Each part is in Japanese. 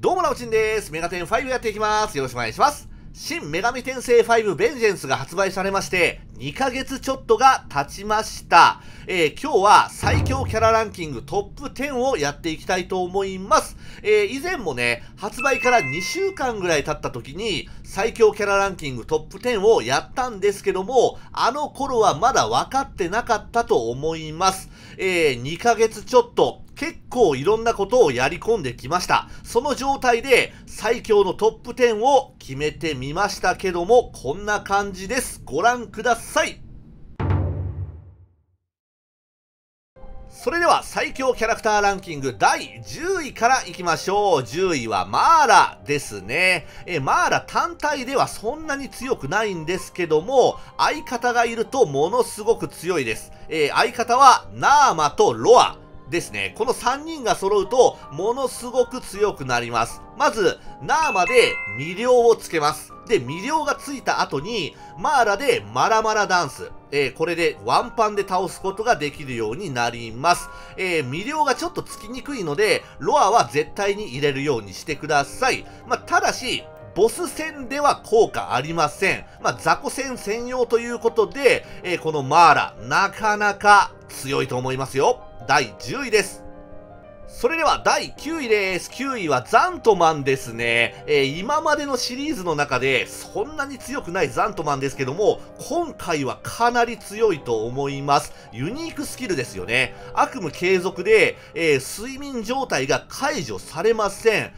どうも、なおちんです。メガテン5やっていきます。よろしくお願いします。新女神転生5ベンジェンスが発売されまして、2ヶ月ちょっとが経ちました。今日は最強キャラランキングトップ10をやっていきたいと思います。以前もね、発売から2週間ぐらい経った時に、最強キャラランキングトップ10をやったんですけども、あの頃はまだ分かってなかったと思います。2ヶ月ちょっと、結構いろんなことをやり込んできました。その状態で最強のトップ10を決めてみましたけども、こんな感じです。ご覧ください。それでは最強キャラクターランキング第10位からいきましょう。10位はマーラですね。マーラ単体ではそんなに強くないんですけども、相方がいるとものすごく強いです。相方はナーマとロア。ですね。この3人が揃うと、ものすごく強くなります。まず、ナーマで魅了をつけます。で、魅了がついた後に、マーラでマラマラダンス。これでワンパンで倒すことができるようになります。魅了がちょっとつきにくいので、ロアは絶対に入れるようにしてください。ただし、ボス戦では効果ありません。雑魚戦専用ということで、このマーラ、なかなか強いと思いますよ。第10位です。それでは第9位です。9位はザントマンですね。今までのシリーズの中でそんなに強くないザントマンですけども、今回はかなり強いと思います。ユニークスキルですよね。悪夢継続で、睡眠状態が解除されません。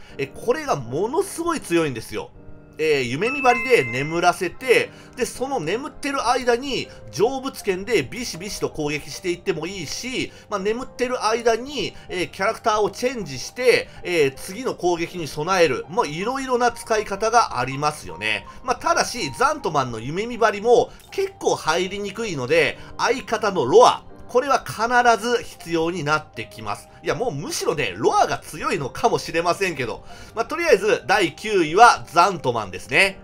これがものすごい強いんですよ。夢見張りで眠らせて、で、その眠ってる間に、成仏剣でビシビシと攻撃していってもいいし、眠ってる間に、キャラクターをチェンジして、次の攻撃に備える、いろいろな使い方がありますよね。ただし、ザントマンの夢見張りも結構入りにくいので、相方のロア、これは必ず必要になってきます。いや、もうむしろね、ロアが強いのかもしれませんけど。とりあえず、第9位はザントマンですね。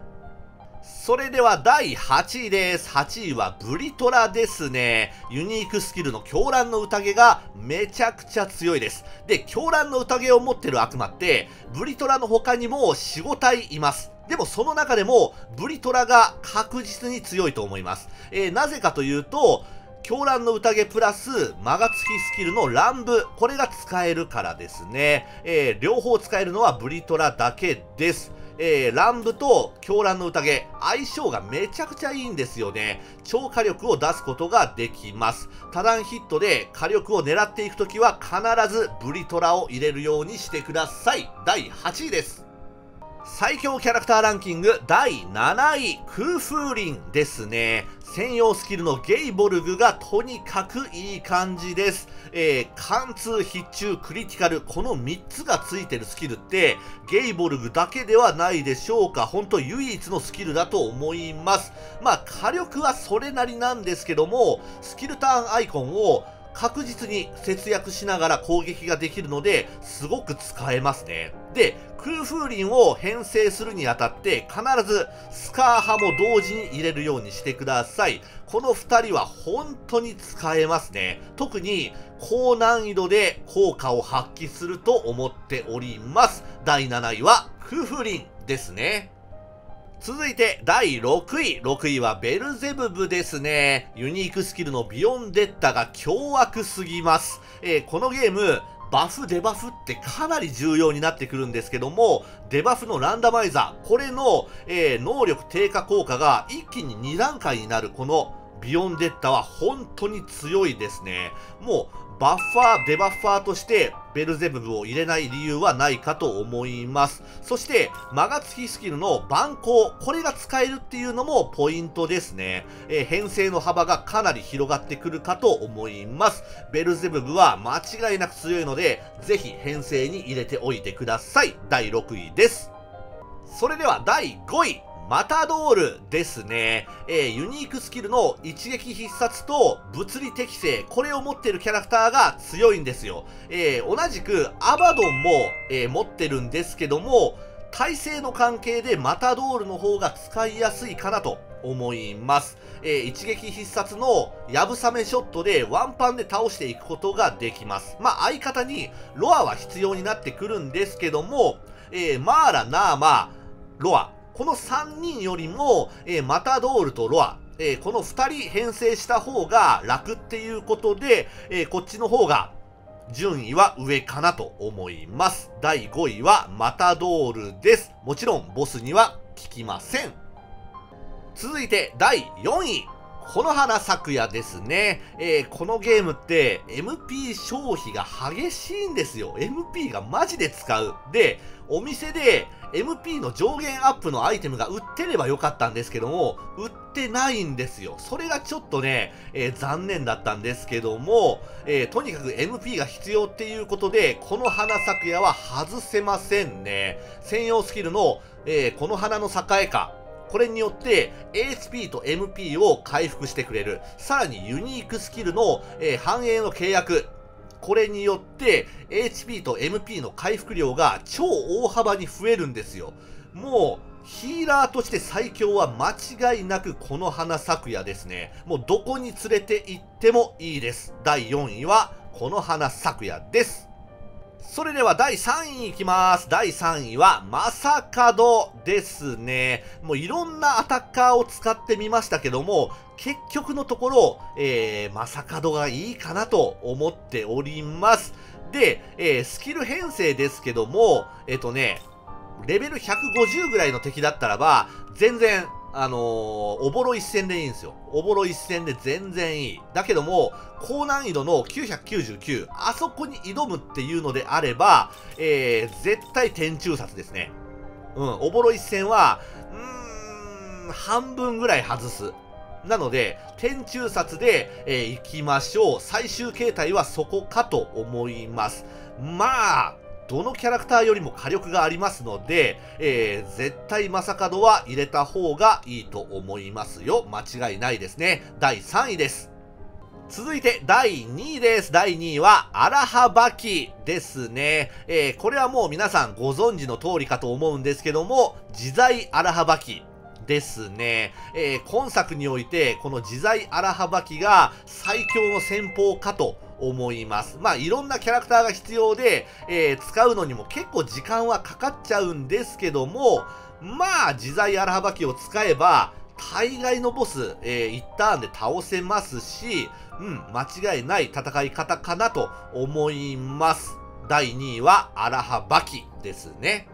それでは第8位です。8位はブリトラですね。ユニークスキルの狂乱の宴がめちゃくちゃ強いです。で、狂乱の宴を持ってる悪魔って、ブリトラの他にも4、5体います。でもその中でも、ブリトラが確実に強いと思います。なぜかというと、狂乱の宴プラス、マガツヒスキルの乱舞。これが使えるからですね。両方使えるのはブリトラだけです。乱舞と狂乱の宴、相性がめちゃくちゃいいんですよね。超火力を出すことができます。多段ヒットで火力を狙っていくときは必ずブリトラを入れるようにしてください。第8位です。最強キャラクターランキング第7位、空風林ですね。専用スキルのゲイボルグがとにかくいい感じです。貫通、必中、クリティカル、この3つがついてるスキルって、ゲイボルグだけではないでしょうか。ほんと唯一のスキルだと思います。火力はそれなりなんですけども、スキルターンアイコンを確実に節約しながら攻撃ができるので、すごく使えますね。で、空風林を編成するにあたって、必ずスカーハも同時に入れるようにしてください。この2人は本当に使えますね。特に高難易度で効果を発揮すると思っております。第7位は空風林ですね。続いて第6位。6位はベルゼブブですね。ユニークスキルのビヨンデッタが凶悪すぎます。このゲーム、バフ、デバフってかなり重要になってくるんですけども、デバフのランダマイザー、これの、能力低下効果が一気に2段階になるこのビヨンデッタは本当に強いですね。もうバッファー、デバッファーとしてベルゼブブを入れない理由はないかと思います。そして、マガツヒスキルの蛮行、これが使えるっていうのもポイントですね。編成の幅がかなり広がってくるかと思います。ベルゼブブは間違いなく強いので、ぜひ編成に入れておいてください。第6位です。それでは第5位。マタドールですね。ユニークスキルの一撃必殺と物理適性、これを持ってるキャラクターが強いんですよ。同じくアバドンも、持ってるんですけども、耐性の関係でマタドールの方が使いやすいかなと思います。一撃必殺のやぶさめショットでワンパンで倒していくことができます。まあ相方にロアは必要になってくるんですけども、マーラ、ナーマー、ロア。この3人よりも、マタドールとロア。この2人編成した方が楽っていうことで、こっちの方が順位は上かなと思います。第5位はマタドールです。もちろんボスには効きません。続いて第4位。この花咲夜ですね、このゲームって MP 消費が激しいんですよ。MP がマジで使う。で、お店で MP の上限アップのアイテムが売ってればよかったんですけども、売ってないんですよ。それがちょっとね、残念だったんですけども、とにかく MP が必要っていうことで、この花咲夜は外せませんね。専用スキルの、この花の栄か。これによって HP と MP を回復してくれる。さらにユニークスキルの、繁栄の契約。これによって HP と MP の回復量が超大幅に増えるんですよ。もうヒーラーとして最強は間違いなくこの花咲夜ですね。もうどこに連れて行ってもいいです。第4位はこの花咲夜です。それでは第3位いきます。第3位は、マサカドですね。もういろんなアタッカーを使ってみましたけども、結局のところ、マサカドがいいかなと思っております。で、スキル編成ですけども、レベル150ぐらいの敵だったらば、全然、おぼろ一戦でいいんですよ。おぼろ一戦で全然いい。だけども、高難易度の999、あそこに挑むっていうのであれば、絶対天中殺ですね。うん、おぼろ一戦は、半分ぐらい外す。なので、天中殺で、行きましょう。最終形態はそこかと思います。まあ、どのキャラクターよりも火力がありますので、絶対マサカドは入れた方がいいと思いますよ。間違いないですね。第3位です。続いて第2位です。第2位は、アラハバキですね。これはもう皆さんご存知の通りかと思うんですけども、自在アラハバキですね。今作において、この自在アラハバキが最強の戦法かと思います。まあ、いろんなキャラクターが必要で、使うのにも結構時間はかかっちゃうんですけども、まあ、自在荒捌きを使えば、大概のボス、1ターンで倒せますし、間違いない戦い方かなと思います。第2位は、荒捌きですね。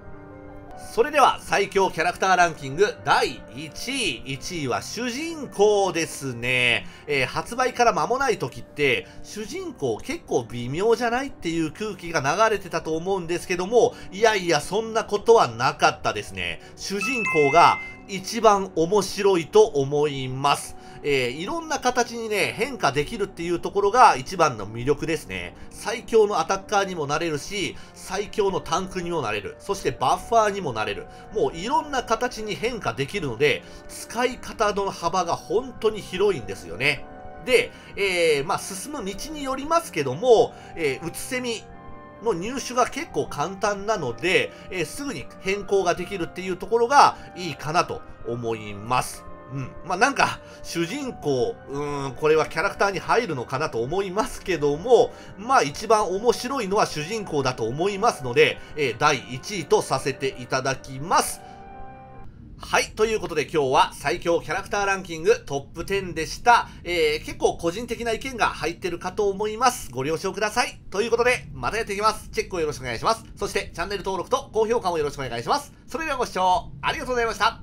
それでは最強キャラクターランキング第1位。1位は主人公ですね。発売から間もない時って、主人公結構微妙じゃないっていう空気が流れてたと思うんですけども、いやいや、そんなことはなかったですね。主人公が一番面白いと思います。いろんな形にね、変化できるっていうところが一番の魅力ですね。最強のアタッカーにもなれるし、最強のタンクにもなれる。そしてバッファーにもなれる。もういろんな形に変化できるので、使い方の幅が本当に広いんですよね。で、まあ進む道によりますけども、うつせみの入手が結構簡単なので、すぐに変更ができるっていうところがいいかなと思います。まあなんか、主人公、これはキャラクターに入るのかなと思いますけども、まあ一番面白いのは主人公だと思いますので、第1位とさせていただきます。はい。ということで今日は最強キャラクターランキングトップ10でした。結構個人的な意見が入ってるかと思います。ご了承ください。ということで、またやっていきます。チェックをよろしくお願いします。そしてチャンネル登録と高評価もよろしくお願いします。それではご視聴ありがとうございました。